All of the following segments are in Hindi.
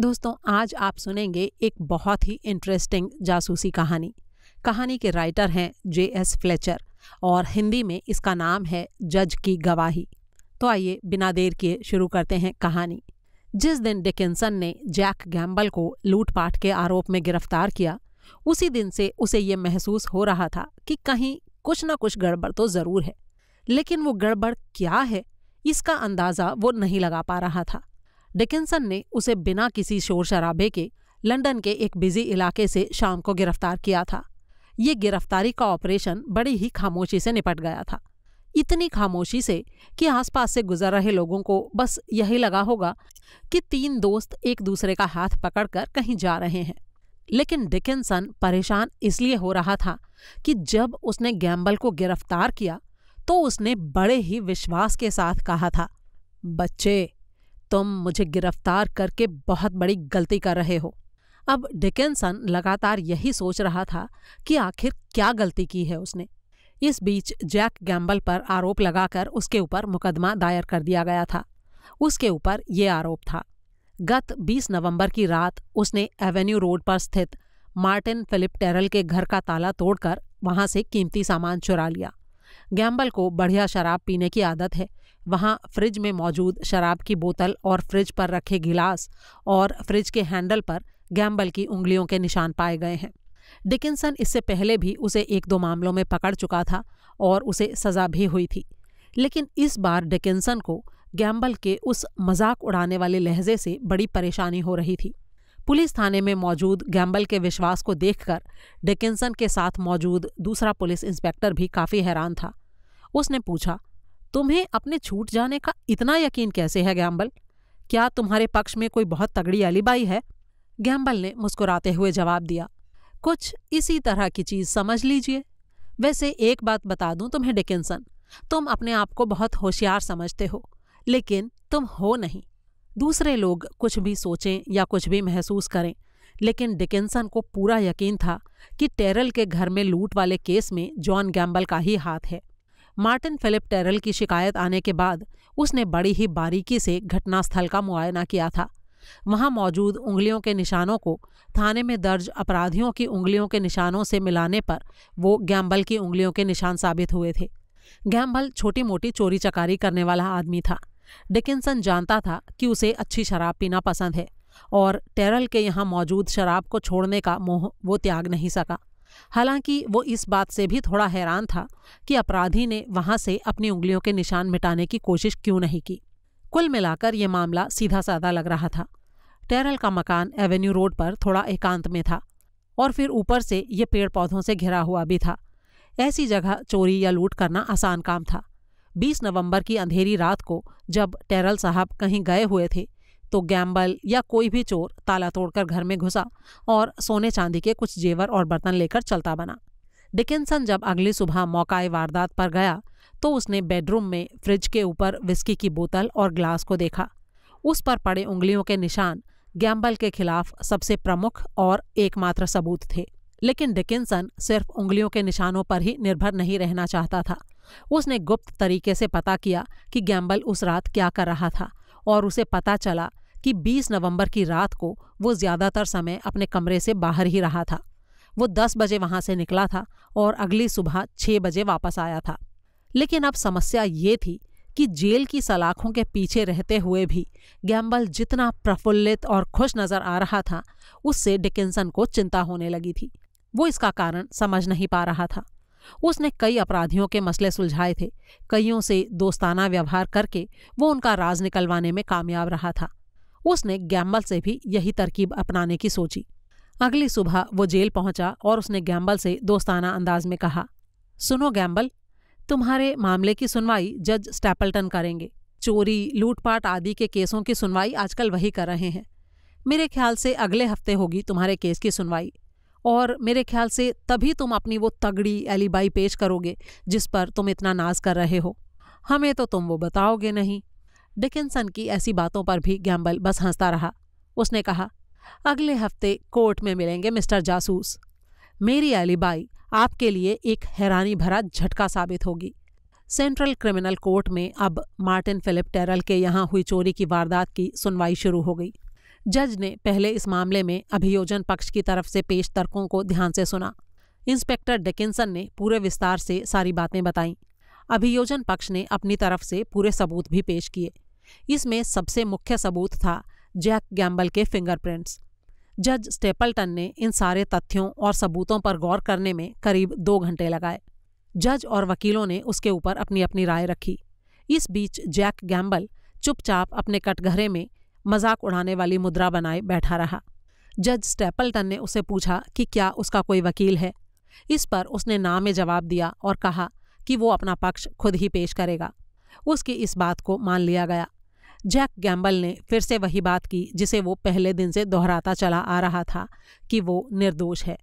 दोस्तों आज आप सुनेंगे एक बहुत ही इंटरेस्टिंग जासूसी कहानी। कहानी के राइटर हैं J.S. फ्लेचर और हिंदी में इसका नाम है जज की गवाही। तो आइए बिना देर किए शुरू करते हैं कहानी। जिस दिन डिकिंसन ने जैक गैम्बल को लूटपाट के आरोप में गिरफ्तार किया, उसी दिन से उसे ये महसूस हो रहा था कि कहीं कुछ न कुछ गड़बड़ तो ज़रूर है, लेकिन वो गड़बड़ क्या है इसका अंदाज़ा वो नहीं लगा पा रहा था। डिकिंसन ने उसे बिना किसी शोर शराबे के लंदन के एक बिजी इलाके से शाम को गिरफ्तार किया था। ये गिरफ्तारी का ऑपरेशन बड़ी ही खामोशी से निपट गया था, इतनी खामोशी से कि आसपास से गुजर रहे लोगों को बस यही लगा होगा कि तीन दोस्त एक दूसरे का हाथ पकड़कर कहीं जा रहे हैं। लेकिन डिकिंसन परेशान इसलिए हो रहा था कि जब उसने गैम्बल को गिरफ्तार किया तो उसने बड़े ही विश्वास के साथ कहा था, बच्चे तुम मुझे गिरफ्तार करके बहुत बड़ी गलती कर रहे हो। अब डिकिंसन लगातार यही सोच रहा था कि आखिर क्या गलती की है उसने। इस बीच जैक गैम्बल पर आरोप लगाकर उसके ऊपर मुकदमा दायर कर दिया गया था। उसके ऊपर ये आरोप था, गत 20 नवंबर की रात उसने एवेन्यू रोड पर स्थित मार्टिन फिलिप टेरल के घर का ताला तोड़कर वहां से कीमती सामान चुरा लिया। गैम्बल को बढ़िया शराब पीने की आदत है। वहाँ फ्रिज में मौजूद शराब की बोतल और फ्रिज पर रखे गिलास और फ्रिज के हैंडल पर गैम्बल की उंगलियों के निशान पाए गए हैं। डिकिंसन इससे पहले भी उसे एक दो मामलों में पकड़ चुका था और उसे सज़ा भी हुई थी, लेकिन इस बार डिकिंसन को गैम्बल के उस मजाक उड़ाने वाले लहजे से बड़ी परेशानी हो रही थी। पुलिस थाने में मौजूद गैम्बल के विश्वास को देखकर डिकिंसन के साथ मौजूद दूसरा पुलिस इंस्पेक्टर भी काफ़ी हैरान था। उसने पूछा, तुम्हें अपने छूट जाने का इतना यकीन कैसे है गैम्बल? क्या तुम्हारे पक्ष में कोई बहुत तगड़ी अलीबाई है? गैम्बल ने मुस्कुराते हुए जवाब दिया, कुछ इसी तरह की चीज़ समझ लीजिए। वैसे एक बात बता दूं तुम्हें डिकिंसन, तुम अपने आप को बहुत होशियार समझते हो, लेकिन तुम हो नहीं। दूसरे लोग कुछ भी सोचें या कुछ भी महसूस करें, लेकिन डिकिंसन को पूरा यकीन था कि टेरल के घर में लूट वाले केस में जॉन गैम्बल का ही हाथ है। मार्टिन फिलिप टेरल की शिकायत आने के बाद उसने बड़ी ही बारीकी से घटनास्थल का मुआयना किया था। वहाँ मौजूद उंगलियों के निशानों को थाने में दर्ज अपराधियों की उंगलियों के निशानों से मिलाने पर वो गैम्बल की उंगलियों के निशान साबित हुए थे। गैम्बल छोटी मोटी चोरी चकारी करने वाला आदमी था। डिकिंसन जानता था कि उसे अच्छी शराब पीना पसंद है और टेरल के यहाँ मौजूद शराब को छोड़ने का मोह वो त्याग नहीं सका। हालांकि वो इस बात से भी थोड़ा हैरान था कि अपराधी ने वहाँ से अपनी उंगलियों के निशान मिटाने की कोशिश क्यों नहीं की। कुल मिलाकर ये मामला सीधा साधा लग रहा था। टेरल का मकान एवेन्यू रोड पर थोड़ा एकांत में था और फिर ऊपर से ये पेड़ पौधों से घिरा हुआ भी था। ऐसी जगह चोरी या लूट करना आसान काम था। 20 नवंबर की अंधेरी रात को जब टेरल साहब कहीं गए हुए थे तो गैम्बल या कोई भी चोर ताला तोड़कर घर में घुसा और सोने चांदी के कुछ जेवर और बर्तन लेकर चलता बना। डिकिंसन जब अगली सुबह मौकाए वारदात पर गया तो उसने बेडरूम में फ्रिज के ऊपर विस्की की बोतल और ग्लास को देखा। उस पर पड़े उंगलियों के निशान गैम्बल के खिलाफ सबसे प्रमुख और एकमात्र सबूत थे। लेकिन डिकिंसन सिर्फ उंगलियों के निशानों पर ही निर्भर नहीं रहना चाहता था। उसने गुप्त तरीके से पता किया कि गैम्बल उस रात क्या कर रहा था और उसे पता चला कि 20 नवंबर की रात को वो ज़्यादातर समय अपने कमरे से बाहर ही रहा था। वो 10 बजे वहाँ से निकला था और अगली सुबह 6 बजे वापस आया था। लेकिन अब समस्या ये थी कि जेल की सलाखों के पीछे रहते हुए भी गैम्बल जितना प्रफुल्लित और खुश नज़र आ रहा था, उससे डिकिंसन को चिंता होने लगी थी। वो इसका कारण समझ नहीं पा रहा था। उसने कई अपराधियों के मसले सुलझाए थे। कईयों से दोस्ताना व्यवहार करके वो उनका राज निकलवाने में कामयाब रहा था। उसने गैम्बल से भी यही तरकीब अपनाने की सोची। अगली सुबह वो जेल पहुंचा और उसने गैम्बल से दोस्ताना अंदाज में कहा, सुनो गैम्बल, तुम्हारे मामले की सुनवाई जज स्टैपल्टन करेंगे। चोरी लूटपाट आदि के केसों की सुनवाई आजकल वही कर रहे हैं। मेरे ख्याल से अगले हफ्ते होगी तुम्हारे केस की सुनवाई और मेरे ख्याल से तभी तुम अपनी वो तगड़ी एलिबाई पेश करोगे जिस पर तुम इतना नाज कर रहे हो। हमें तो तुम वो बताओगे नहीं। डिकिंसन की ऐसी बातों पर भी गैम्बल बस हंसता रहा। उसने कहा, अगले हफ्ते कोर्ट में मिलेंगे मिस्टर जासूस। मेरी एलिबाई आपके लिए एक हैरानी भरा झटका साबित होगी। सेंट्रल क्रिमिनल कोर्ट में अब मार्टिन फिलिप टेरल के यहाँ हुई चोरी की वारदात की सुनवाई शुरू हो गई। जज ने पहले इस मामले में अभियोजन पक्ष की तरफ से पेश तर्कों को ध्यान से सुना। इंस्पेक्टर डिकिन्सन ने पूरे विस्तार से सारी बातें बताईं। अभियोजन पक्ष ने अपनी तरफ से पूरे सबूत भी पेश किए। इसमें सबसे मुख्य सबूत था जैक गैम्बल के फिंगरप्रिंट्स। जज स्टेपलटन ने इन सारे तथ्यों और सबूतों पर गौर करने में करीब 2 घंटे लगाए। जज और वकीलों ने उसके ऊपर अपनी अपनी राय रखी। इस बीच जैक गैम्बल चुपचाप अपने कटघरे में मजाक उड़ाने वाली मुद्रा बनाए बैठा रहा। जज स्टेपलटन ने उसे पूछा कि क्या उसका कोई वकील है। इस पर उसने ना में जवाब दिया और कहा कि वो अपना पक्ष खुद ही पेश करेगा। उसकी इस बात को मान लिया गया। जैक गैम्बल ने फिर से वही बात की जिसे वो पहले दिन से दोहराता चला आ रहा था कि वो निर्दोष है।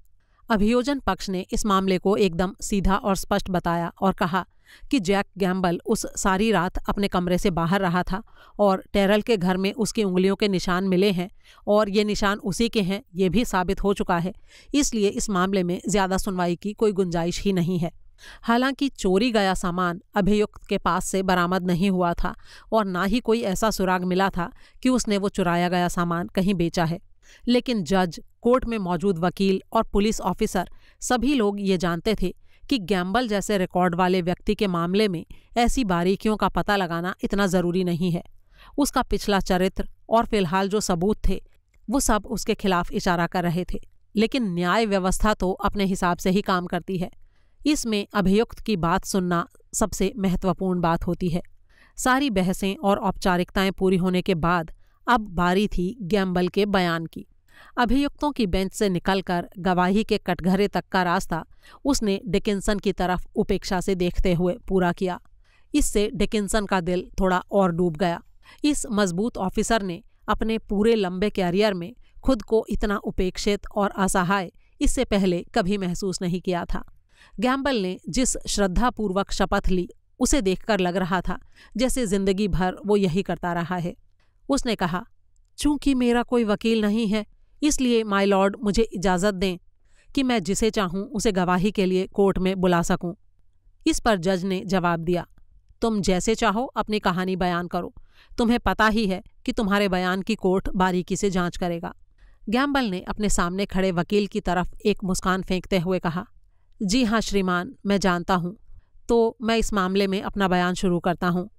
अभियोजन पक्ष ने इस मामले को एकदम सीधा और स्पष्ट बताया और कहा कि जैक गैम्बल उस सारी रात अपने कमरे से बाहर रहा था और टेरल के घर में उसकी उंगलियों के निशान मिले हैं और ये निशान उसी के हैं, ये भी साबित हो चुका है। इसलिए इस मामले में ज़्यादा सुनवाई की कोई गुंजाइश ही नहीं है। हालांकि चोरी गया सामान अभियुक्त के पास से बरामद नहीं हुआ था और ना ही कोई ऐसा सुराग मिला था कि उसने वो चुराया गया सामान कहीं बेचा है, लेकिन जज, कोर्ट में मौजूद वकील और पुलिस ऑफिसर सभी लोग ये जानते थे कि गैम्बल जैसे रिकॉर्ड वाले व्यक्ति के मामले में ऐसी बारीकियों का पता लगाना इतना ज़रूरी नहीं है। उसका पिछला चरित्र और फिलहाल जो सबूत थे वो सब उसके खिलाफ इशारा कर रहे थे, लेकिन न्याय व्यवस्था तो अपने हिसाब से ही काम करती है। इसमें अभियुक्त की बात सुनना सबसे महत्वपूर्ण बात होती है। सारी बहसें और औपचारिकताएं पूरी होने के बाद अब बारी थी गैम्बल के बयान की। अभियुक्तों की बेंच से निकलकर गवाही के कटघरे तक का रास्ता उसने डिकिन्सन की तरफ उपेक्षा से देखते हुए पूरा किया। इससे डिकिन्सन का दिल थोड़ा और डूब गया। इस मजबूत ऑफिसर ने अपने पूरे लंबे कैरियर में खुद को इतना उपेक्षित और असहाय इससे पहले कभी महसूस नहीं किया था। गैम्बल ने जिस श्रद्धापूर्वक शपथ ली उसे देखकर लग रहा था जैसे जिंदगी भर वो यही करता रहा है। उसने कहा, चूंकि मेरा कोई वकील नहीं है इसलिए माय लॉर्ड मुझे इजाज़त दें कि मैं जिसे चाहूं उसे गवाही के लिए कोर्ट में बुला सकूं। इस पर जज ने जवाब दिया, तुम जैसे चाहो अपनी कहानी बयान करो, तुम्हें पता ही है कि तुम्हारे बयान की कोर्ट बारीकी से जांच करेगा। गैम्बल ने अपने सामने खड़े वकील की तरफ एक मुस्कान फेंकते हुए कहा, जी हाँ श्रीमान, मैं जानता हूँ, तो मैं इस मामले में अपना बयान शुरू करता हूँ।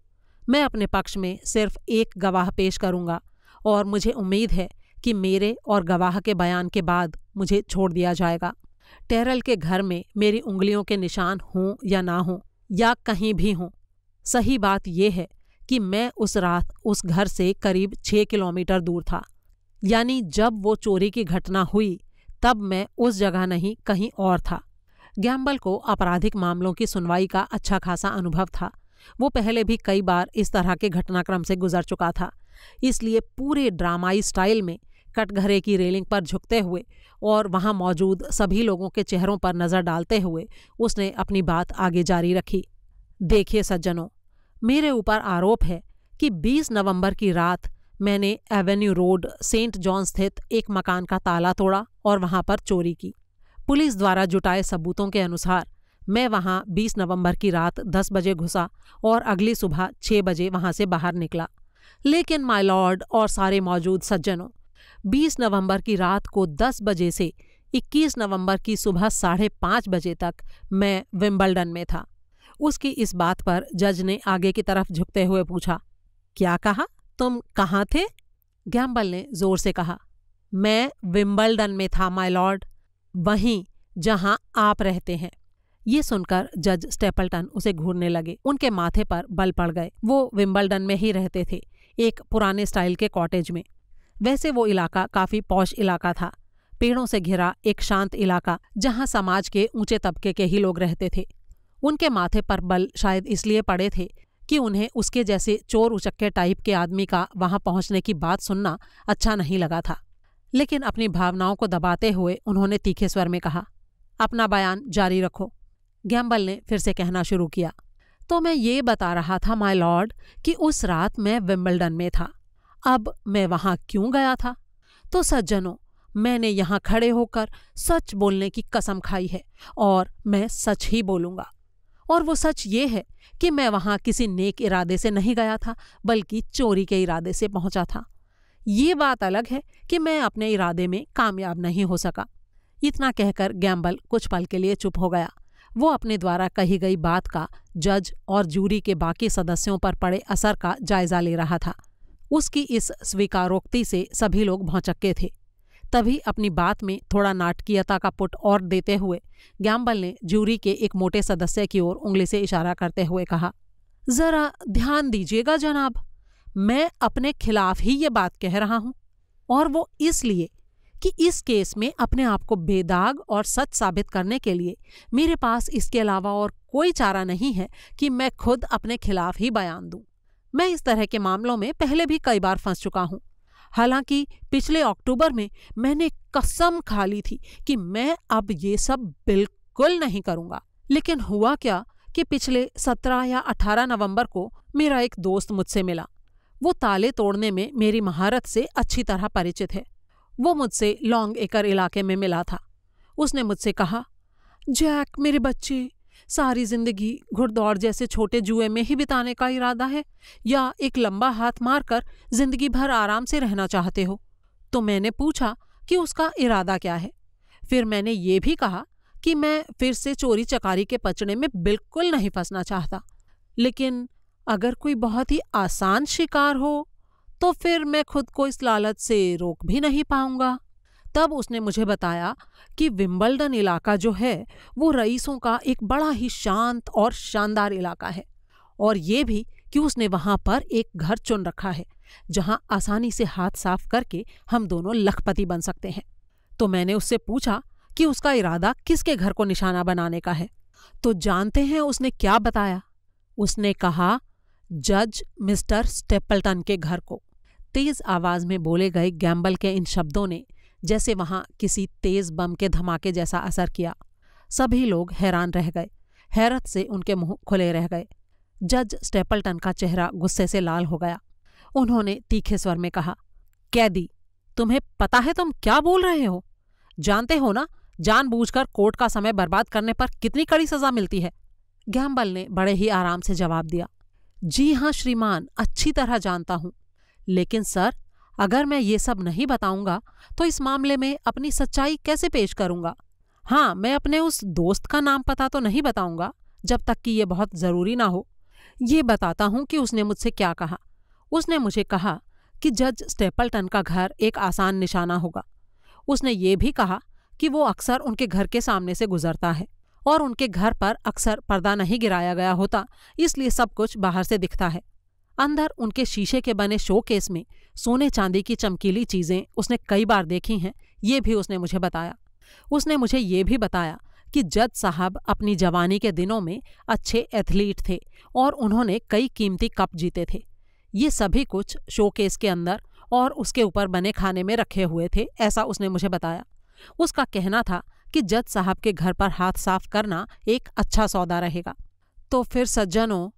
मैं अपने पक्ष में सिर्फ एक गवाह पेश करूँगा और मुझे उम्मीद है कि मेरे और गवाह के बयान के बाद मुझे छोड़ दिया जाएगा। टेरल के घर में मेरी उंगलियों के निशान हों या ना हों या कहीं भी हों, सही बात यह है कि मैं उस रात उस घर से करीब 6 किलोमीटर दूर था, यानी जब वो चोरी की घटना हुई तब मैं उस जगह नहीं कहीं और था। गैम्बल को आपराधिक मामलों की सुनवाई का अच्छा खासा अनुभव था। वो पहले भी कई बार इस तरह के घटनाक्रम से गुजर चुका था, इसलिए पूरे ड्रामाई स्टाइल में कटघरे की रेलिंग पर झुकते हुए और वहां मौजूद सभी लोगों के चेहरों पर नज़र डालते हुए उसने अपनी बात आगे जारी रखी। देखिए सज्जनों, मेरे ऊपर आरोप है कि 20 नवंबर की रात मैंने एवेन्यू रोड सेंट जॉन स्थित एक मकान का ताला तोड़ा और वहां पर चोरी की। पुलिस द्वारा जुटाए सबूतों के अनुसार मैं वहां 20 नवंबर की रात 10 बजे घुसा और अगली सुबह 6 बजे वहां से बाहर निकला। लेकिन माय लॉर्ड और सारे मौजूद सज्जनों, 20 नवंबर की रात को 10 बजे से 21 नवंबर की सुबह 5:30 बजे तक मैं विंबलडन में था। उसकी इस बात पर जज ने आगे की तरफ झुकते हुए पूछा, क्या कहा, तुम कहाँ थे? गैम्बल ने जोर से कहा, मैं विंबलडन में था माय लॉर्ड, वहीं जहां आप रहते हैं। ये सुनकर जज स्टेपलटन उसे घूरने लगे। उनके माथे पर बल पड़ गए। वो विंबलडन में ही रहते थे, एक पुराने स्टाइल के कॉटेज में। वैसे वो इलाका काफी पॉश इलाका था, पेड़ों से घिरा एक शांत इलाका जहां समाज के ऊंचे तबके के ही लोग रहते थे। उनके माथे पर बल शायद इसलिए पड़े थे कि उन्हें उसके जैसे चोर उचक्के टाइप के आदमी का वहां पहुंचने की बात सुनना अच्छा नहीं लगा था। लेकिन अपनी भावनाओं को दबाते हुए उन्होंने तीखे स्वर में कहा, अपना बयान जारी रखो। गैम्बल ने फिर से कहना शुरू किया, तो मैं ये बता रहा था माय लॉर्ड कि उस रात मैं विंबलडन में था। अब मैं वहां क्यों गया था? तो सज्जनों, मैंने यहाँ खड़े होकर सच बोलने की कसम खाई है और मैं सच ही बोलूँगा। और वो सच ये है कि मैं वहाँ किसी नेक इरादे से नहीं गया था, बल्कि चोरी के इरादे से पहुँचा था। ये बात अलग है कि मैं अपने इरादे में कामयाब नहीं हो सका। इतना कहकर गैम्बल कुछ पल के लिए चुप हो गया। वो अपने द्वारा कही गई बात का, जज और जूरी के बाकी सदस्यों पर पड़े असर का जायजा ले रहा था। उसकी इस स्वीकारोक्ति से सभी लोग भौंचक्के थे। तभी अपनी बात में थोड़ा नाटकीयता का पुट और देते हुए गैम्बल ने जूरी के एक मोटे सदस्य की ओर उंगली से इशारा करते हुए कहा, जरा ध्यान दीजिएगा जनाब, मैं अपने खिलाफ ही ये बात कह रहा हूं, और वो इसलिए कि इस केस में अपने आप को बेदाग और सच साबित करने के लिए मेरे पास इसके अलावा और कोई चारा नहीं है कि मैं खुद अपने खिलाफ ही बयान दूं। मैं इस तरह के मामलों में पहले भी कई बार फंस चुका हूं। हालांकि पिछले अक्टूबर में मैंने कसम खा ली थी कि मैं अब ये सब बिल्कुल नहीं करूंगा, लेकिन हुआ क्या कि पिछले 17 या 18 नवंबर को मेरा एक दोस्त मुझसे मिला। वो ताले तोड़ने में मेरी महारत से अच्छी तरह परिचित है। वो मुझसे लॉन्ग एकर इलाके में मिला था। उसने मुझसे कहा, जैक मेरे बच्चे, सारी जिंदगी घुड़दौड़ जैसे छोटे जुए में ही बिताने का इरादा है या एक लंबा हाथ मारकर जिंदगी भर आराम से रहना चाहते हो? तो मैंने पूछा कि उसका इरादा क्या है। फिर मैंने ये भी कहा कि मैं फिर से चोरी चकारी के पचड़े में बिल्कुल नहीं फंसना चाहता, लेकिन अगर कोई बहुत ही आसान शिकार हो तो फिर मैं खुद को इस लालच से रोक भी नहीं पाऊंगा। तब उसने मुझे बताया कि विंबलडन इलाका जो है वो रईसों का एक बड़ा ही शांत और शानदार इलाका है, और ये भी कि उसने वहाँ पर एक घर चुन रखा है जहाँ आसानी से हाथ साफ करके हम दोनों लखपति बन सकते हैं। तो मैंने उससे पूछा कि उसका इरादा किसके घर को निशाना बनाने का है। तो जानते हैं उसने क्या बताया? उसने कहा, जज मिस्टर स्टेपलटन के घर को। तेज आवाज में बोले गए गैम्बल के इन शब्दों ने जैसे वहां किसी तेज बम के धमाके जैसा असर किया। सभी लोग हैरान रह गए, हैरत से उनके मुंह खुले रह गए। जज स्टेपलटन का चेहरा गुस्से से लाल हो गया। उन्होंने तीखे स्वर में कहा, कैदी, तुम्हें पता है तुम क्या बोल रहे हो? जानते हो ना, जानबूझकर कोर्ट का समय बर्बाद करने पर कितनी कड़ी सजा मिलती है। गैम्बल ने बड़े ही आराम से जवाब दिया, जी हाँ श्रीमान, अच्छी तरह जानता हूँ, लेकिन सर अगर मैं ये सब नहीं बताऊंगा तो इस मामले में अपनी सच्चाई कैसे पेश करूंगा? हाँ, मैं अपने उस दोस्त का नाम पता तो नहीं बताऊंगा जब तक कि ये बहुत ज़रूरी ना हो। ये बताता हूँ कि उसने मुझसे क्या कहा। उसने मुझे कहा कि जज स्टेपलटन का घर एक आसान निशाना होगा। उसने ये भी कहा कि वो अक्सर उनके घर के सामने से गुजरता है और उनके घर पर अक्सर पर्दा नहीं गिराया गया होता, इसलिए सब कुछ बाहर से दिखता है। अंदर उनके शीशे के बने शोकेस में सोने चांदी की चमकीली चीज़ें उसने कई बार देखी हैं, ये भी उसने मुझे बताया। उसने मुझे ये भी बताया कि जज साहब अपनी जवानी के दिनों में अच्छे एथलीट थे और उन्होंने कई कीमती कप जीते थे। ये सभी कुछ शोकेस के अंदर और उसके ऊपर बने खाने में रखे हुए थे, ऐसा उसने मुझे बताया। उसका कहना था कि जज साहब के घर पर हाथ साफ करना एक अच्छा सौदा रहेगा। तो फिर सज्जनों,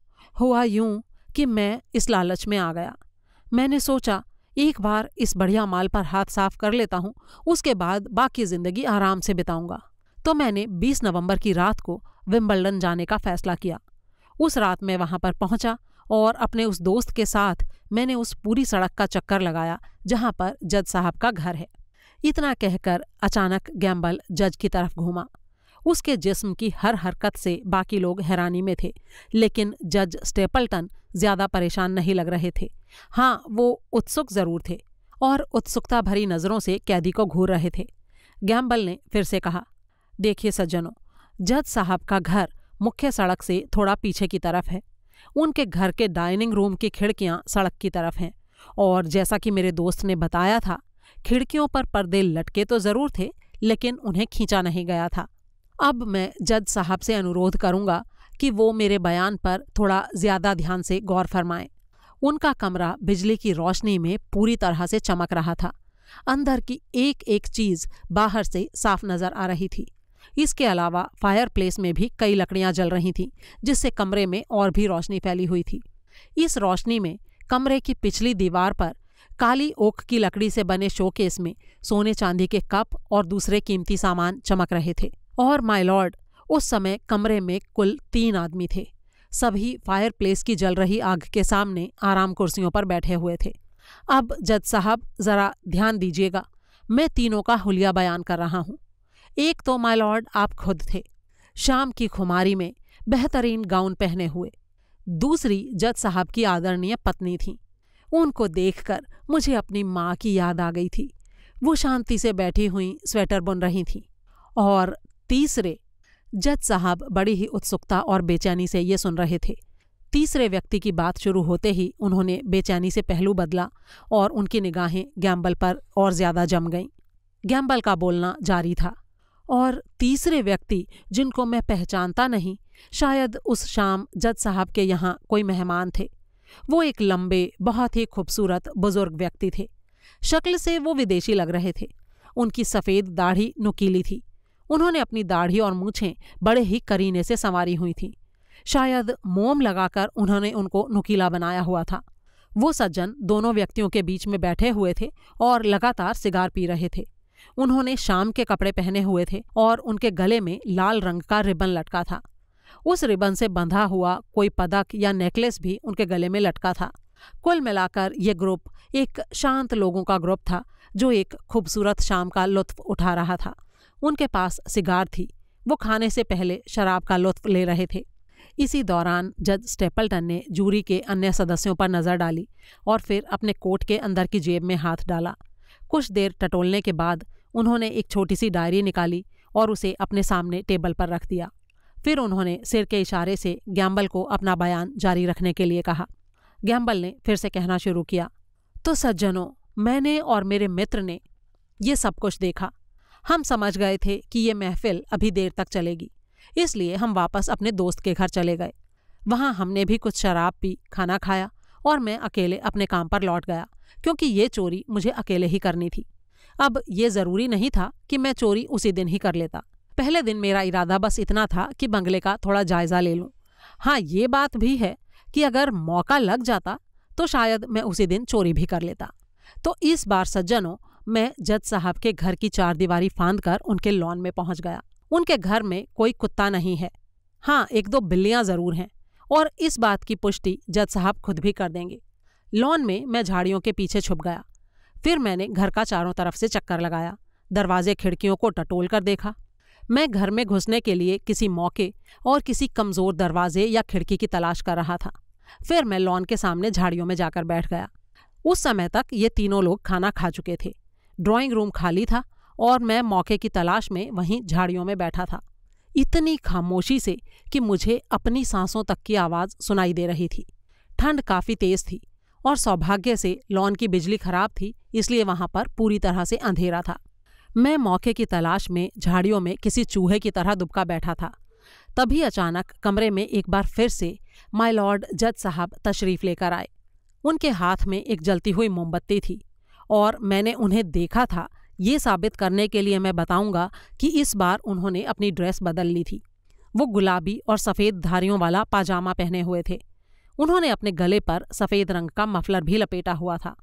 हुआ यूं कि मैं इस लालच में आ गया। मैंने सोचा एक बार इस बढ़िया माल पर हाथ साफ कर लेता हूँ, उसके बाद बाकी ज़िंदगी आराम से बिताऊंगा। तो मैंने 20 नवंबर की रात को विंबलडन जाने का फैसला किया। उस रात मैं वहाँ पर पहुँचा और अपने उस दोस्त के साथ मैंने उस पूरी सड़क का चक्कर लगाया जहाँ पर जज साहब का घर है। इतना कहकर अचानक गैम्बल जज की तरफ घूमा। उसके जिस्म की हर हरकत से बाकी लोग हैरानी में थे, लेकिन जज स्टेपलटन ज़्यादा परेशान नहीं लग रहे थे। हाँ, वो उत्सुक ज़रूर थे और उत्सुकता भरी नज़रों से कैदी को घूर रहे थे। गैम्बल ने फिर से कहा, देखिए सज्जनों, जज साहब का घर मुख्य सड़क से थोड़ा पीछे की तरफ है। उनके घर के डाइनिंग रूम की खिड़कियाँ सड़क की तरफ हैं, और जैसा कि मेरे दोस्त ने बताया था, खिड़कियों पर पर्दे लटके तो ज़रूर थे, लेकिन उन्हें खींचा नहीं गया था। अब मैं जज साहब से अनुरोध करूंगा कि वो मेरे बयान पर थोड़ा ज़्यादा ध्यान से गौर फरमाएं। उनका कमरा बिजली की रोशनी में पूरी तरह से चमक रहा था। अंदर की एक एक चीज़ बाहर से साफ नज़र आ रही थी। इसके अलावा फायरप्लेस में भी कई लकड़ियाँ जल रही थीं, जिससे कमरे में और भी रोशनी फैली हुई थी। इस रोशनी में कमरे की पिछली दीवार पर काली ओक की लकड़ी से बने शोकेस में सोने चांदी के कप और दूसरे कीमती सामान चमक रहे थे। और माय लॉर्ड, उस समय कमरे में कुल 3 आदमी थे। सभी फायरप्लेस की जल रही आग के सामने आराम कुर्सियों पर बैठे हुए थे। अब जज साहब जरा ध्यान दीजिएगा, मैं तीनों का हुलिया बयान कर रहा हूँ। एक तो माय लॉर्ड आप खुद थे, शाम की खुमारी में बेहतरीन गाउन पहने हुए। दूसरी जज साहब की आदरणीय पत्नी थीं, उनको देखकर मुझे अपनी माँ की याद आ गई थी, वो शांति से बैठी हुई स्वेटर बुन रही थीं। और तीसरे जज साहब बड़ी ही उत्सुकता और बेचैनी से ये सुन रहे थे। तीसरे व्यक्ति की बात शुरू होते ही उन्होंने बेचैनी से पहलू बदला और उनकी निगाहें गैम्बल पर और ज़्यादा जम गईं। गैम्बल का बोलना जारी था और तीसरे व्यक्ति, जिनको मैं पहचानता नहीं, शायद उस शाम जज साहब के यहाँ कोई मेहमान थे। वो एक लंबे, बहुत ही खूबसूरत बुजुर्ग व्यक्ति थे। शक्ल से वो विदेशी लग रहे थे। उनकी सफ़ेद दाढ़ी नुकीली थी। उन्होंने अपनी दाढ़ी और मूँछें बड़े ही करीने से संवारी हुई थीं। शायद मोम लगाकर उन्होंने उनको नुकीला बनाया हुआ था। वो सज्जन दोनों व्यक्तियों के बीच में बैठे हुए थे और लगातार सिगार पी रहे थे। उन्होंने शाम के कपड़े पहने हुए थे और उनके गले में लाल रंग का रिबन लटका था। उस रिबन से बंधा हुआ कोई पदक या नेकलेस भी उनके गले में लटका था। कुल मिलाकर ये ग्रुप एक शांत लोगों का ग्रुप था जो एक खूबसूरत शाम का लुत्फ उठा रहा था। उनके पास सिगार थी, वो खाने से पहले शराब का लुत्फ ले रहे थे। इसी दौरान जज स्टेपलटन ने जूरी के अन्य सदस्यों पर नज़र डाली और फिर अपने कोट के अंदर की जेब में हाथ डाला। कुछ देर टटोलने के बाद उन्होंने एक छोटी सी डायरी निकाली और उसे अपने सामने टेबल पर रख दिया। फिर उन्होंने सिर के इशारे से गैम्बल को अपना बयान जारी रखने के लिए कहा। गैम्बल ने फिर से कहना शुरू किया, तो सज्जनों, मैंने और मेरे मित्र ने ये सब कुछ देखा। हम समझ गए थे कि ये महफिल अभी देर तक चलेगी, इसलिए हम वापस अपने दोस्त के घर चले गए। वहाँ हमने भी कुछ शराब पी, खाना खाया और मैं अकेले अपने काम पर लौट गया, क्योंकि ये चोरी मुझे अकेले ही करनी थी। अब ये ज़रूरी नहीं था कि मैं चोरी उसी दिन ही कर लेता। पहले दिन मेरा इरादा बस इतना था कि बंगले का थोड़ा जायज़ा ले लूँ। हाँ, ये बात भी है कि अगर मौका लग जाता तो शायद मैं उसी दिन चोरी भी कर लेता। तो इस बार सज्जनों, मैं जज साहब के घर की चारदीवारी फाँद कर उनके लॉन में पहुँच गया। उनके घर में कोई कुत्ता नहीं है। हाँ, एक दो बिल्लियाँ ज़रूर हैं और इस बात की पुष्टि जज साहब खुद भी कर देंगे। लॉन में मैं झाड़ियों के पीछे छुप गया। फिर मैंने घर का चारों तरफ से चक्कर लगाया, दरवाजे खिड़कियों को टटोल कर देखा। मैं घर में घुसने के लिए किसी मौके और किसी कमज़ोर दरवाजे या खिड़की की तलाश कर रहा था। फिर मैं लॉन के सामने झाड़ियों में जाकर बैठ गया। उस समय तक ये तीनों लोग खाना खा चुके थे। ड्राइंग रूम खाली था और मैं मौके की तलाश में वहीं झाड़ियों में बैठा था, इतनी खामोशी से कि मुझे अपनी सांसों तक की आवाज़ सुनाई दे रही थी। ठंड काफ़ी तेज़ थी और सौभाग्य से लॉन की बिजली खराब थी, इसलिए वहाँ पर पूरी तरह से अंधेरा था। मैं मौके की तलाश में झाड़ियों में किसी चूहे की तरह दुबका बैठा था। तभी अचानक कमरे में एक बार फिर से माय लॉर्ड जज साहब तशरीफ़ लेकर आए। उनके हाथ में एक जलती हुई मोमबत्ती थी और मैंने उन्हें देखा था। ये साबित करने के लिए मैं बताऊंगा कि इस बार उन्होंने अपनी ड्रेस बदल ली थी। वो गुलाबी और सफ़ेद धारियों वाला पाजामा पहने हुए थे। उन्होंने अपने गले पर सफ़ेद रंग का मफलर भी लपेटा हुआ था।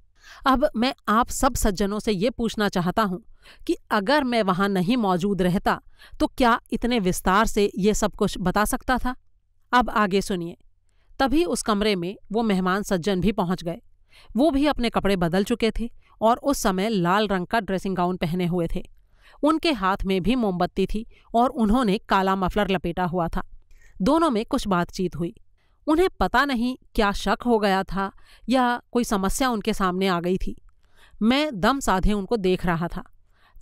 अब मैं आप सब सज्जनों से ये पूछना चाहता हूँ कि अगर मैं वहाँ नहीं मौजूद रहता तो क्या इतने विस्तार से ये सब कुछ बता सकता था? अब आगे सुनिए। तभी उस कमरे में वो मेहमान सज्जन भी पहुँच गए। वो भी अपने कपड़े बदल चुके थे और उस समय लाल रंग का ड्रेसिंग गाउन पहने हुए थे। उनके हाथ में भी मोमबत्ती थी और उन्होंने काला मफलर लपेटा हुआ था। दोनों में कुछ बातचीत हुई। उन्हें पता नहीं क्या शक हो गया था या कोई समस्या उनके सामने आ गई थी। मैं दम साधे उनको देख रहा था।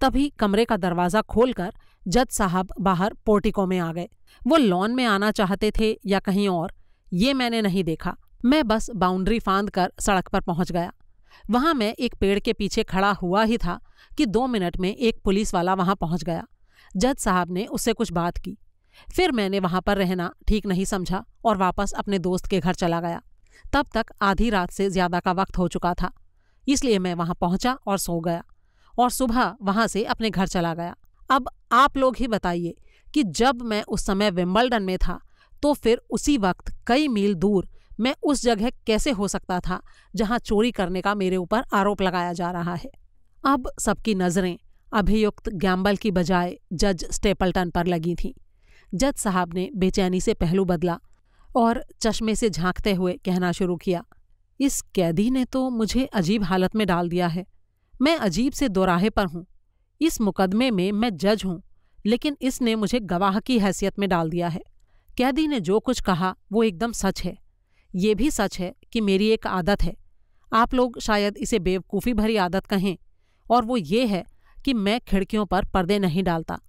तभी कमरे का दरवाज़ा खोलकर जज साहब बाहर पोर्टिको में आ गए। वो लॉन में आना चाहते थे या कहीं और, ये मैंने नहीं देखा। मैं बस बाउंड्री फाँद कर सड़क पर पहुँच गया। वहाँ मैं एक पेड़ के पीछे खड़ा हुआ ही था कि 2 मिनट में एक पुलिस वाला वहाँ पहुँच गया। जज साहब ने उससे कुछ बात की। फिर मैंने वहाँ पर रहना ठीक नहीं समझा और वापस अपने दोस्त के घर चला गया। तब तक आधी रात से ज़्यादा का वक्त हो चुका था, इसलिए मैं वहाँ पहुँचा और सो गया और सुबह वहाँ से अपने घर चला गया। अब आप लोग ही बताइए कि जब मैं उस समय विंबलडन में था तो फिर उसी वक्त कई मील दूर मैं उस जगह कैसे हो सकता था जहां चोरी करने का मेरे ऊपर आरोप लगाया जा रहा है। अब सबकी नज़रें अभियुक्त गैम्बल की बजाय जज स्टेपलटन पर लगी थीं। जज साहब ने बेचैनी से पहलू बदला और चश्मे से झांकते हुए कहना शुरू किया, इस कैदी ने तो मुझे अजीब हालत में डाल दिया है। मैं अजीब से दोराहे पर हूं। इस मुकदमे में मैं जज हूं, लेकिन इसने मुझे गवाह की हैसियत में डाल दिया है। कैदी ने जो कुछ कहा वो एकदम सच है। ये भी सच है कि मेरी एक आदत है, आप लोग शायद इसे बेवकूफ़ी भरी आदत कहें, और वो ये है कि मैं खिड़कियों पर पर्दे नहीं डालता।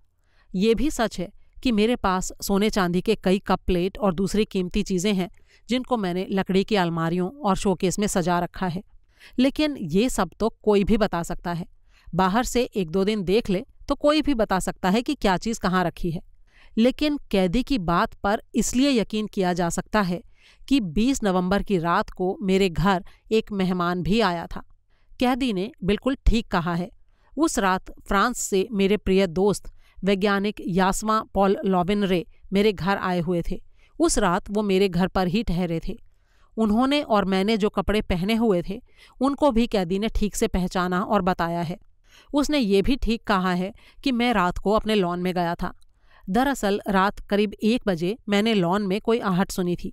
ये भी सच है कि मेरे पास सोने चांदी के कई कप प्लेट और दूसरी कीमती चीज़ें हैं जिनको मैंने लकड़ी की अलमारियों और शोकेस में सजा रखा है। लेकिन ये सब तो कोई भी बता सकता है, बाहर से एक दो दिन देख ले तो कोई भी बता सकता है कि क्या चीज़ कहाँ रखी है। लेकिन कैदी की बात पर इसलिए यकीन किया जा सकता है कि 20 नवंबर की रात को मेरे घर एक मेहमान भी आया था। कैदी ने बिल्कुल ठीक कहा है। उस रात फ्रांस से मेरे प्रिय दोस्त वैज्ञानिक यास्मा पॉल लॉबिनरे मेरे घर आए हुए थे। उस रात वो मेरे घर पर ही ठहरे थे। उन्होंने और मैंने जो कपड़े पहने हुए थे उनको भी कैदी ने ठीक से पहचाना और बताया है। उसने ये भी ठीक कहा है कि मैं रात को अपने लॉन में गया था। दरअसल रात करीब 1 बजे मैंने लॉन में कोई आहट सुनी थी।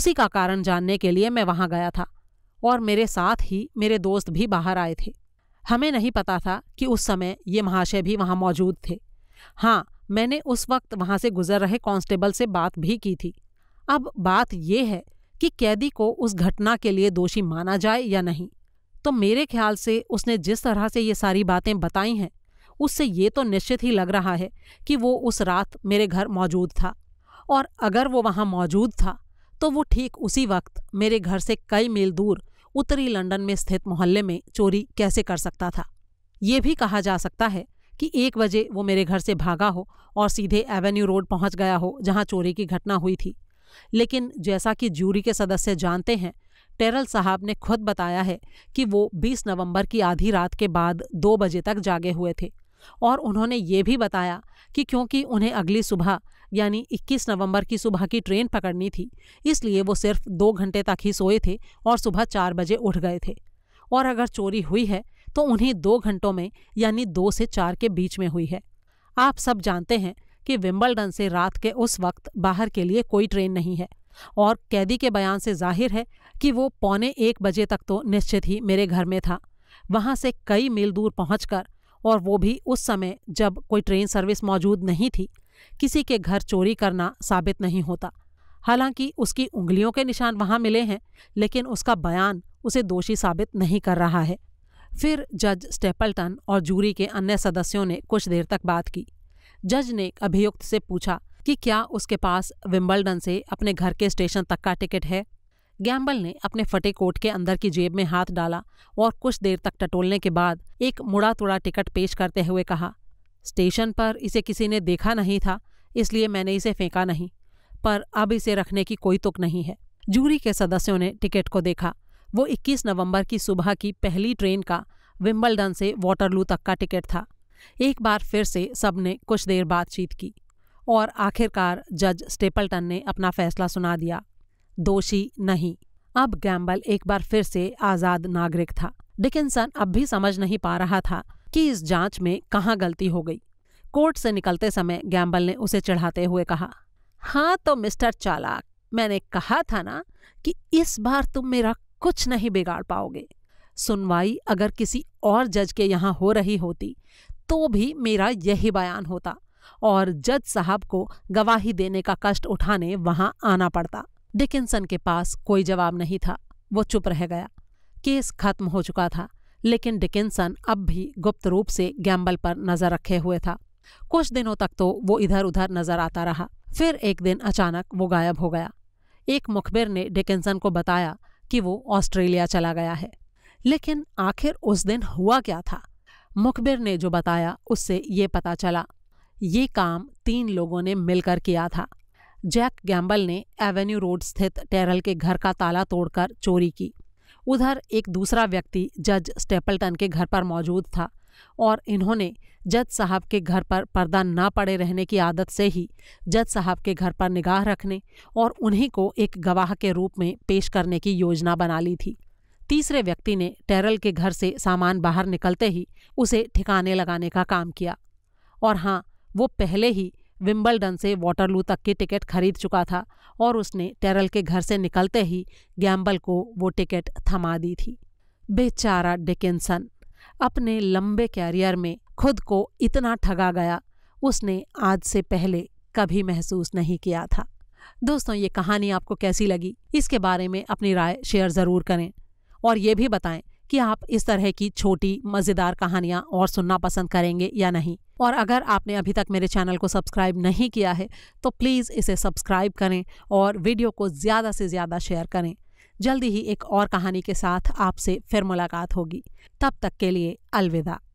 उसी का कारण जानने के लिए मैं वहां गया था, और मेरे साथ ही मेरे दोस्त भी बाहर आए थे। हमें नहीं पता था कि उस समय ये महाशय भी वहां मौजूद थे। हाँ, मैंने उस वक्त वहां से गुजर रहे कांस्टेबल से बात भी की थी। अब बात यह है कि कैदी को उस घटना के लिए दोषी माना जाए या नहीं। तो मेरे ख्याल से उसने जिस तरह से ये सारी बातें बताई हैं उससे ये तो निश्चित ही लग रहा है कि वो उस रात मेरे घर मौजूद था, और अगर वो वहाँ मौजूद था तो वो ठीक उसी वक्त मेरे घर से कई मील दूर उत्तरी लंदन में स्थित मोहल्ले में चोरी कैसे कर सकता था। ये भी कहा जा सकता है कि 1 बजे वो मेरे घर से भागा हो और सीधे एवेन्यू रोड पहुंच गया हो जहां चोरी की घटना हुई थी। लेकिन जैसा कि ज्यूरी के सदस्य जानते हैं, टेरल साहब ने खुद बताया है कि वो 20 नवंबर की आधी रात के बाद 2 बजे तक जागे हुए थे, और उन्होंने ये भी बताया कि क्योंकि उन्हें अगली सुबह यानी 21 नवंबर की सुबह की ट्रेन पकड़नी थी, इसलिए वो सिर्फ 2 घंटे तक ही सोए थे और सुबह 4 बजे उठ गए थे। और अगर चोरी हुई है तो उन्हीं 2 घंटों में यानी 2 से 4 के बीच में हुई है। आप सब जानते हैं कि विंबलडन से रात के उस वक्त बाहर के लिए कोई ट्रेन नहीं है, और कैदी के बयान से जाहिर है कि वो 1:15 बजे तक तो निश्चित ही मेरे घर में था। वहाँ से कई मील दूर पहुँचकर, और वो भी उस समय जब कोई ट्रेन सर्विस मौजूद नहीं थी, किसी के घर चोरी करना साबित नहीं होता। हालांकि उसकी उंगलियों के निशान वहाँ मिले हैं, लेकिन उसका बयान उसे दोषी साबित नहीं कर रहा है। फिर जज स्टेपलटन और जूरी के अन्य सदस्यों ने कुछ देर तक बात की। जज ने अभियुक्त से पूछा कि क्या उसके पास विंबलडन से अपने घर के स्टेशन तक का टिकट है। गैम्बल ने अपने फटे कोट के अंदर की जेब में हाथ डाला और कुछ देर तक टटोलने के बाद एक मुड़ा तुड़ा टिकट पेश करते हुए कहा, स्टेशन पर इसे किसी ने देखा नहीं था, इसलिए मैंने इसे फेंका नहीं, पर अब इसे रखने की कोई तुक नहीं है। जूरी के सदस्यों ने टिकट को देखा। वो 21 नवंबर की सुबह की पहली ट्रेन का विंबलडन से वाटरलू तक का टिकट था। एक बार फिर से सबने कुछ देर बातचीत की, और आखिरकार जज स्टेपलटन ने अपना फैसला सुना दिया, दोषी नहीं। अब गैम्बल एक बार फिर से आज़ाद नागरिक था। डिकिन्सन अब भी समझ नहीं पा रहा था कि इस जांच में कहाँ गलती हो गई। कोर्ट से निकलते समय गैम्बल ने उसे चिढ़ाते हुए कहा, हाँ तो मिस्टर चालाक, मैंने कहा था ना कि इस बार तुम मेरा कुछ नहीं बिगाड़ पाओगे। सुनवाई अगर किसी और जज के यहाँ हो रही होती तो भी मेरा यही बयान होता, और जज साहब को गवाही देने का कष्ट उठाने वहाँ आना पड़ता। डिकिन्सन के पास कोई जवाब नहीं था। वो चुप रह गया। केस खत्म हो चुका था, लेकिन डिकिन्सन अब भी गुप्त रूप से गैम्बल पर नजर रखे हुए था। कुछ दिनों तक तो वो इधर उधर नजर आता रहा। फिर एक दिन अचानक वो गायब हो गया। एक मुखबिर ने डिकिन्सन को बताया कि वो ऑस्ट्रेलिया चला गया है। लेकिन आखिर उस दिन हुआ क्या था? मुखबिर ने जो बताया उससे ये पता चला, ये काम 3 लोगों ने मिलकर किया था। जैक गैम्बल ने एवेन्यू रोड स्थित टेरल के घर का ताला तोड़कर चोरी की। उधर एक दूसरा व्यक्ति जज स्टेपलटन के घर पर मौजूद था, और इन्होंने जज साहब के घर पर पर्दा ना पड़े रहने की आदत से ही जज साहब के घर पर निगाह रखने और उन्हीं को एक गवाह के रूप में पेश करने की योजना बना ली थी। तीसरे व्यक्ति ने टेरल के घर से सामान बाहर निकलते ही उसे ठिकाने लगाने का काम किया, और हाँ, वो पहले ही विंबलडन से वाटरलू तक की टिकट खरीद चुका था और उसने टेरल के घर से निकलते ही गैम्बल को वो टिकट थमा दी थी। बेचारा डिकिन्सन अपने लंबे कैरियर में खुद को इतना ठगा गया उसने आज से पहले कभी महसूस नहीं किया था। दोस्तों, ये कहानी आपको कैसी लगी, इसके बारे में अपनी राय शेयर ज़रूर करें और ये भी बताएं कि आप इस तरह की छोटी मज़ेदार कहानियाँ और सुनना पसंद करेंगे या नहीं। और अगर आपने अभी तक मेरे चैनल को सब्सक्राइब नहीं किया है तो प्लीज़ इसे सब्सक्राइब करें और वीडियो को ज़्यादा से ज़्यादा शेयर करें। जल्दी ही एक और कहानी के साथ आपसे फिर मुलाकात होगी, तब तक के लिए अलविदा।